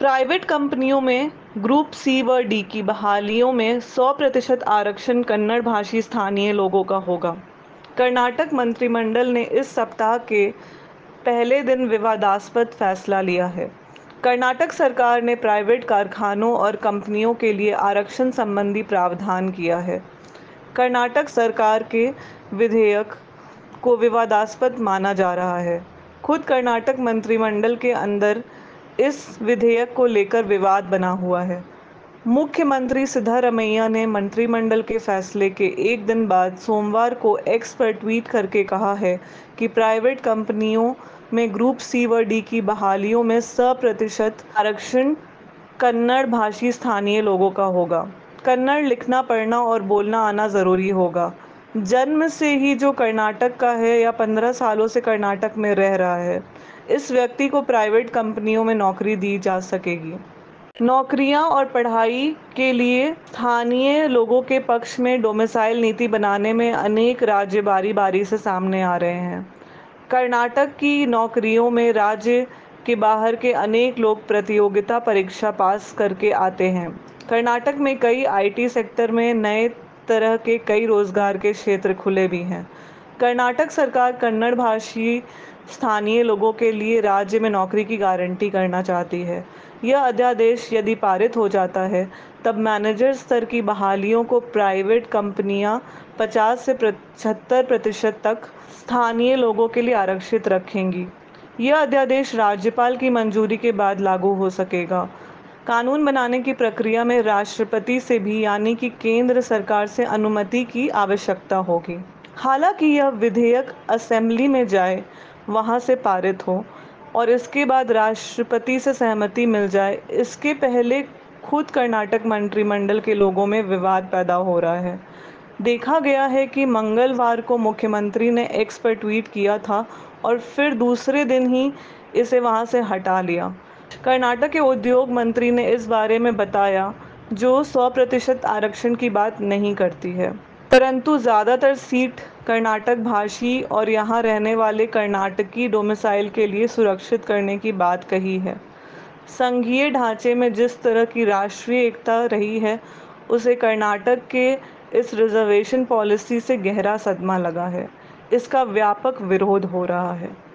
Private कंपनियों में group C व डी की बहालियों में 100% आरक्षण कन्नड़ भाषी स्थानीय लोगों का होगा। कर्नाटक मंत्रिमंडल ने इस सप्ताह के पहले दिन विवादास्पद फैसला लिया है। कर्नाटक सरकार ने प्राइवेट कारखानों और कंपनियों के लिए आरक्षण संबंधी प्रावधान किया है। कर्नाटक सरकार के विधेयक को विवादास्पद माना जा रहा है। खुद कर्नाटक मंत्रिमंडल के अंदर इस विधेयक को लेकर विवाद बना हुआ है। मुख्यमंत्री सिद्धारमैया ने मंत्रिमंडल के फैसले के एक दिन बाद सोमवार को एक्स पर ट्वीट करके कहा है कि प्राइवेट कंपनियों में ग्रुप सी व डी की बहालियों में 100% आरक्षण कन्नड़ भाषी स्थानीय लोगों का होगा। कन्नड़ लिखना, पढ़ना और बोलना आना ज़रूरी होगा। जन्म से ही जो कर्नाटक का है या 15 सालों से कर्नाटक में रह रहा है, इस व्यक्ति को प्राइवेट कंपनियों में नौकरी दी जा सकेगी। नौकरियां और पढ़ाई के लिए स्थानीय लोगों के पक्ष में डोमिसाइल नीति बनाने में अनेक राज्य बारी बारी से सामने आ रहे हैं। कर्नाटक की नौकरियों में राज्य के बाहर के अनेक लोग प्रतियोगिता परीक्षा पास करके आते हैं। कर्नाटक में कई IT सेक्टर में नए तरह के कई रोजगार के क्षेत्र खुले भी हैं। कर्नाटक सरकार कन्नड़ भाषी स्थानीय लोगों के लिए राज्य में नौकरी की गारंटी करना चाहती है। यह अध्यादेश यदि पारित हो जाता है, तब मैनेजर स्तर की बहालियों को प्राइवेट कंपनियां 50 से 76% तक स्थानीय लोगों के लिए आरक्षित रखेंगी। यह अध्यादेश राज्यपाल की मंजूरी के बाद लागू हो सकेगा। कानून बनाने की प्रक्रिया में राष्ट्रपति से भी यानी कि केंद्र सरकार से अनुमति की आवश्यकता होगी। हालांकि यह विधेयक असेंबली में जाए, वहां से पारित हो और इसके बाद राष्ट्रपति से सहमति मिल जाए, इसके पहले खुद कर्नाटक मंत्रिमंडल के लोगों में विवाद पैदा हो रहा है। देखा गया है कि मंगलवार को मुख्यमंत्री ने एक्स पर ट्वीट किया था और फिर दूसरे दिन ही इसे वहाँ से हटा लिया। कर्नाटक के उद्योग मंत्री ने इस बारे में बताया, जो 100% आरक्षण की बात नहीं करती है, परंतु ज़्यादातर सीट कर्नाटक भाषी और यहाँ रहने वाले कर्नाटकी डोमिसाइल के लिए सुरक्षित करने की बात कही है। संघीय ढांचे में जिस तरह की राष्ट्रीय एकता रही है, उसे कर्नाटक के इस रिजर्वेशन पॉलिसी से गहरा सदमा लगा है। इसका व्यापक विरोध हो रहा है।